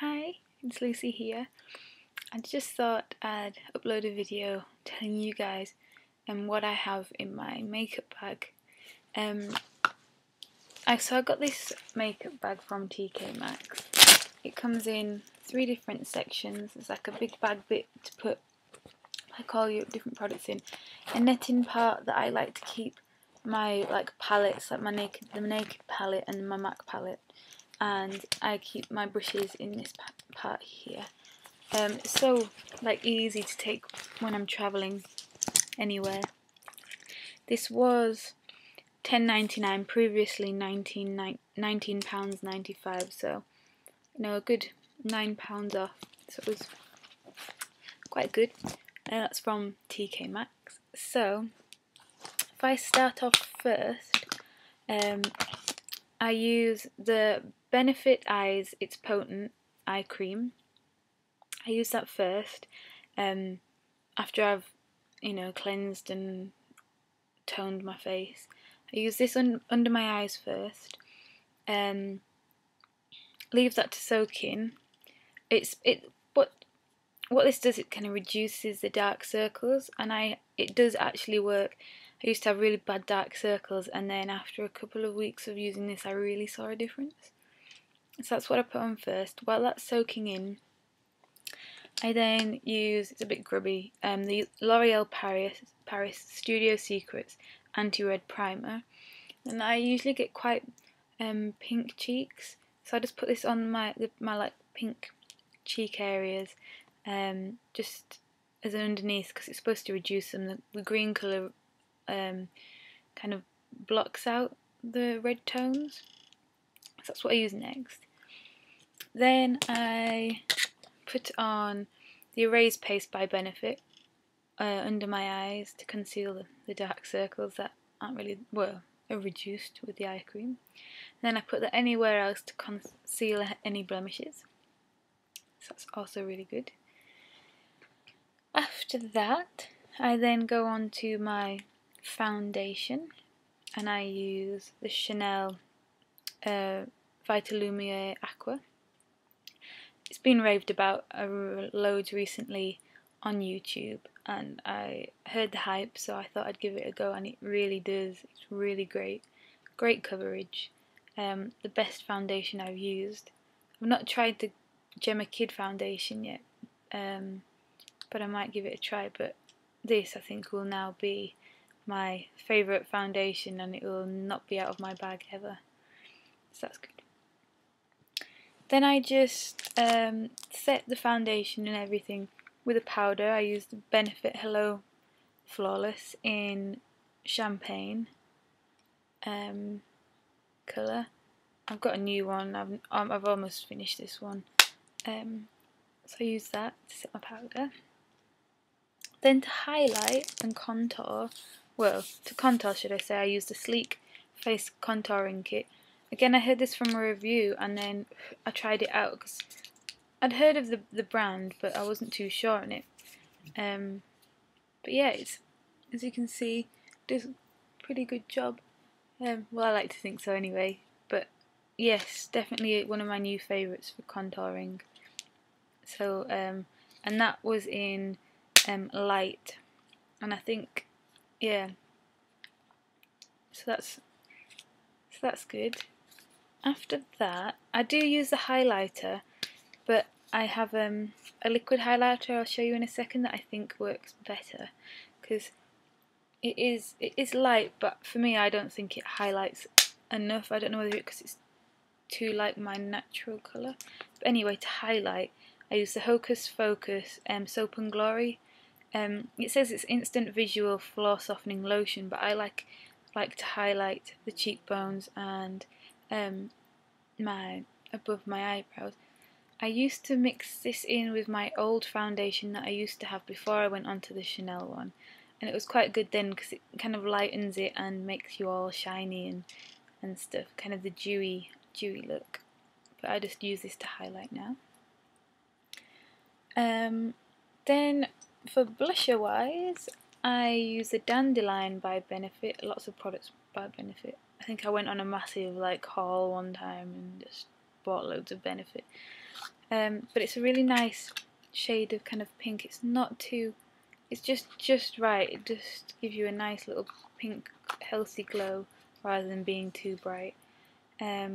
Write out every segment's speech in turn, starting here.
Hi, it's Lucy here. I just thought I'd upload a video telling you guys what I have in my makeup bag. So I got this makeup bag from TK Maxx. It comes in three different sections. It's like a big bag bit to put like all your different products in. A netting part that I like to keep my like palettes, like the Naked palette and my MAC palette. And I keep my brushes in this part here. It's so like easy to take when I'm travelling anywhere. This was £10.99, previously £19.95, so you know, a good £9 off, so it was quite good. And that's from TK Maxx. So if I start off first, I use the Benefit Eyes It's Potent Eye Cream. I use that first, after I've, you know, cleansed and toned my face. I use this under my eyes first, leave that to soak in. What this does, it kind of reduces the dark circles, and it does actually work. I used to have really bad dark circles, and then after a couple of weeks of using this, I really saw a difference. So that's what I put on first. While that's soaking in, I then use, it's a bit grubby, the L'Oreal Paris Studio Secrets Anti-Red Primer. And I usually get quite pink cheeks, so I just put this on my like pink cheek areas, just as an underneath, because it's supposed to reduce them. The green colour kind of blocks out the red tones, so that's what I use next. Then I put on the Erase Paste by Benefit under my eyes to conceal the dark circles that aren't really, well, are reduced with the eye cream. And then I put that anywhere else to conceal any blemishes, so that's also really good. After that, I then go on to my foundation, and I use the Chanel Vitalumière Aqua. It's been raved about loads recently on YouTube, and I heard the hype, so I thought I'd give it a go, and it really does. It's really great. Great coverage. The best foundation I've used. I've not tried the Gemma Kid foundation yet, but I might give it a try, but this I think will now be my favourite foundation, and it will not be out of my bag ever. So that's good. Then I just set the foundation and everything with a powder. I used the Benefit Hello Flawless in Champagne colour. I've got a new one. I've almost finished this one. So I use that to set my powder. Then to highlight and contour, well, to contour should I say, I used the Sleek face contouring kit. Again, I heard this from a review, and then I tried it out because I'd heard of the brand, but I wasn't too sure on it. But yeah, it's, as you can see, does a pretty good job. Well, I like to think so anyway. But yes, definitely one of my new favourites for contouring. So, and that was in Light, and I think, yeah. So that's good. After that, I do use the highlighter, but I have a liquid highlighter I'll show you in a second that I think works better, because it is light, but for me I don't think it highlights enough. I don't know whether it's because it's too like my natural colour. But anyway, to highlight, I use the Hocus Focus Soap and Glory. It says it's instant visual floor softening lotion, but I like to highlight the cheekbones and my above my eyebrows. I used to mix this in with my old foundation that I used to have before I went on to the Chanel one, and it was quite good then because it kind of lightens it and makes you all shiny and stuff, kind of the dewy look. But I just use this to highlight now. Then for blusher wise, I use the Dandelion by Benefit, lots of products by Benefit. I think I went on a massive like haul one time and just bought loads of Benefit. But it's a really nice shade of kind of pink. It's not too... it's just right. It just gives you a nice little pink healthy glow rather than being too bright. It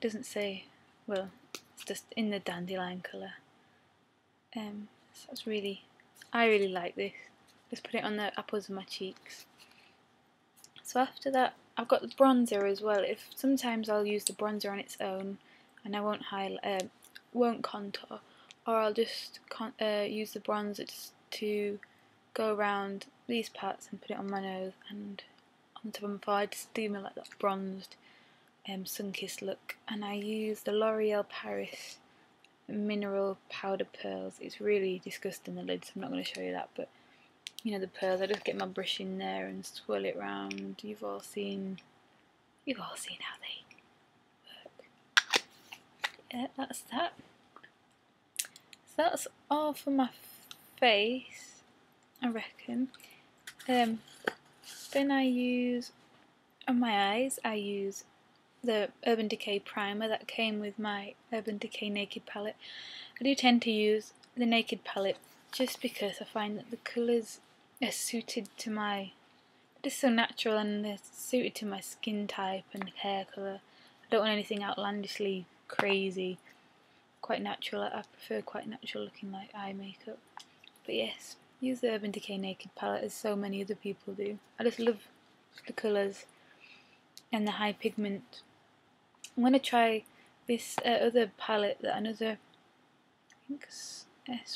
doesn't say... well, it's just in the Dandelion colour. So that's really... I really like this. Just put it on the apples of my cheeks. So after that, I've got the bronzer as well. If sometimes I'll use the bronzer on its own, and I won't highlight, won't contour, or I'll just use the bronzer just to go around these parts and put it on my nose and on top of my forehead, just to give me like that bronzed, sun-kissed look. And I use the L'Oreal Paris mineral powder pearls. It's really disgusting, the lid, so I'm not going to show you that, but you know the pearls. I just get my brush in there and swirl it round. You've all seen how they work. Yeah, that's that. So that's all for my face, I reckon. Then I use on my eyes. I use the Urban Decay primer that came with my Urban Decay Naked palette. I do tend to use the Naked palette just because I find that the colours are suited to my... they're so natural and they're suited to my skin type and hair colour. I don't want anything outlandishly crazy. Quite natural. I prefer quite natural looking like eye makeup. But yes, use the Urban Decay Naked palette as so many other people do. I just love the colours and the high pigment. I'm going to try this other palette that another... I think it's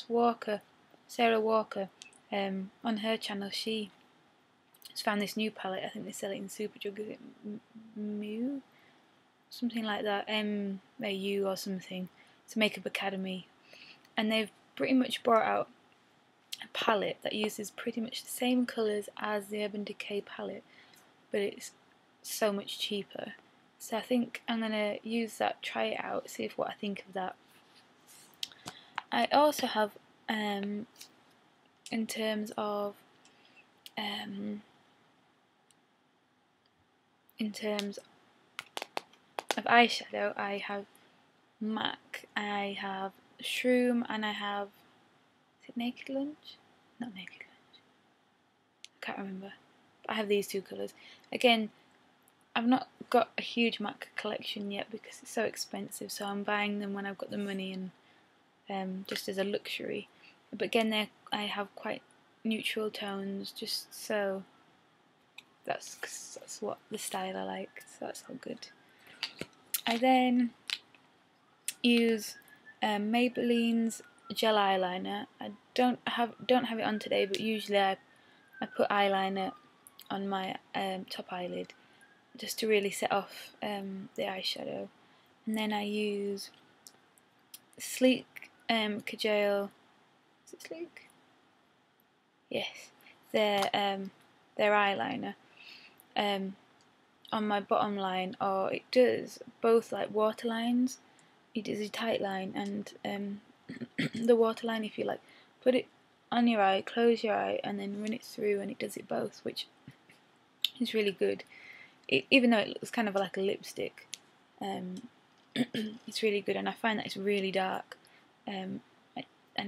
Walker. Sarah Walker, on her channel, she has found this new palette. I think they sell it in Superdrug. Is it Mu? Something like that, M-A-U or something. It's Makeup Academy. And they've pretty much brought out a palette that uses pretty much the same colours as the Urban Decay palette, but it's so much cheaper. So I think I'm going to use that, try it out, see what I think of that. I also have... in terms of eyeshadow, I have MAC, I have Shroom, and I have, is it Naked Lunch? Not Naked Lunch, I can't remember, but I have these two colours. Again, I've not got a huge MAC collection yet because it's so expensive, so I'm buying them when I've got the money and just as a luxury. But again, there I have quite neutral tones, just so that's what the style I like, so that's all good. I then use Maybelline's gel eyeliner. I don't have it on today, but usually I put eyeliner on my top eyelid just to really set off the eyeshadow. And then I use Sleek Kajal. Is it Sleek? Yes, their eyeliner on my bottom line, or it does both like waterlines. It is a tight line and the waterline. If you like, put it on your eye, close your eye, and then run it through, and it does it both, which is really good. It, even though it looks kind of like a lipstick, it's really good, and I find that it's really dark. And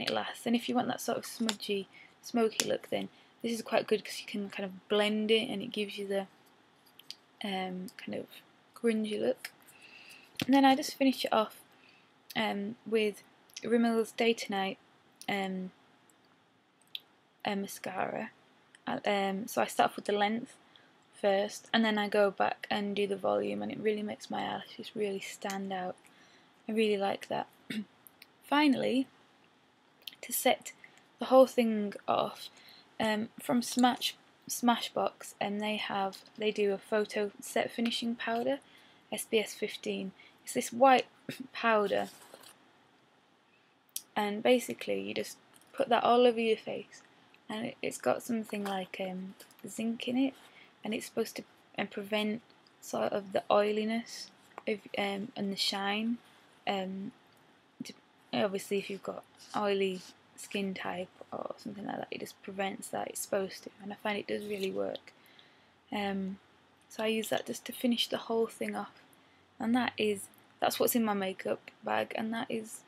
it lasts. And if you want that sort of smudgy, smoky look, then this is quite good because you can kind of blend it and it gives you the kind of grungy look. And then I just finish it off with Rimmel's Day to Night mascara. So I start off with the length first, and then I go back and do the volume, and it really makes my eyelashes really stand out. I really like that. Finally, to set the whole thing off, from Smashbox, and they do a photo set finishing powder, SPF 15. It's this white powder, and basically you just put that all over your face, and it's got something like zinc in it, and it's supposed to prevent sort of the oiliness of and the shine. Obviously, if you've got oily skin type or something like that, it just prevents that. It's supposed to, and I find it does really work. So I use that just to finish the whole thing off, And that's what's in my makeup bag, and that is,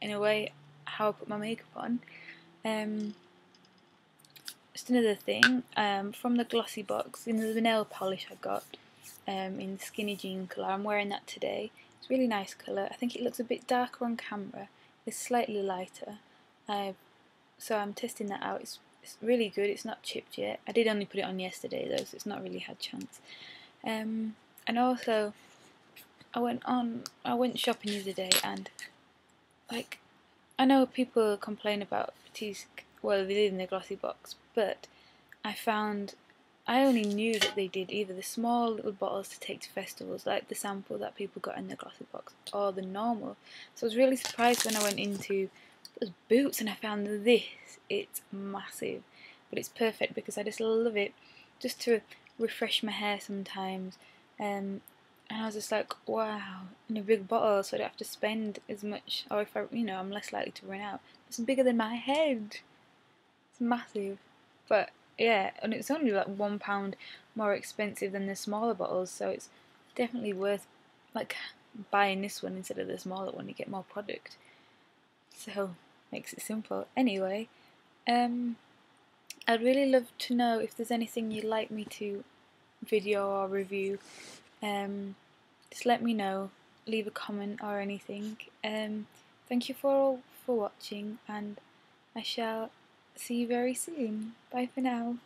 in a way, how I put my makeup on. Just another thing, from the glossy box, the nail polish I got in the skinny jean colour. I'm wearing that today. It's a really nice colour. I think it looks a bit darker on camera. It's slightly lighter, so I'm testing that out. It's really good. It's not chipped yet. I did only put it on yesterday though, so it's not really had a chance. And also, I went shopping the other day, and like, I know people complain about Batiste, well, they did in the glossy box, but I found, I only knew that they did either the small little bottles to take to festivals, like the sample that people got in the glossy box, or the normal. So I was really surprised when I went into those Boots and I found this. It's massive, but it's perfect because I just love it, just to refresh my hair sometimes. And I was just like, wow, in a big bottle, so I don't have to spend as much, or if I, I'm less likely to run out. It's bigger than my head. It's massive. But yeah, and it's only like £1 more expensive than the smaller bottles, so it's definitely worth like buying this one instead of the smaller one. You get more product, so makes it simple. Anyway, I'd really love to know if there's anything you'd like me to video or review. Just let me know, leave a comment or anything. Thank you all for watching, and I shall see you very soon. Bye for now.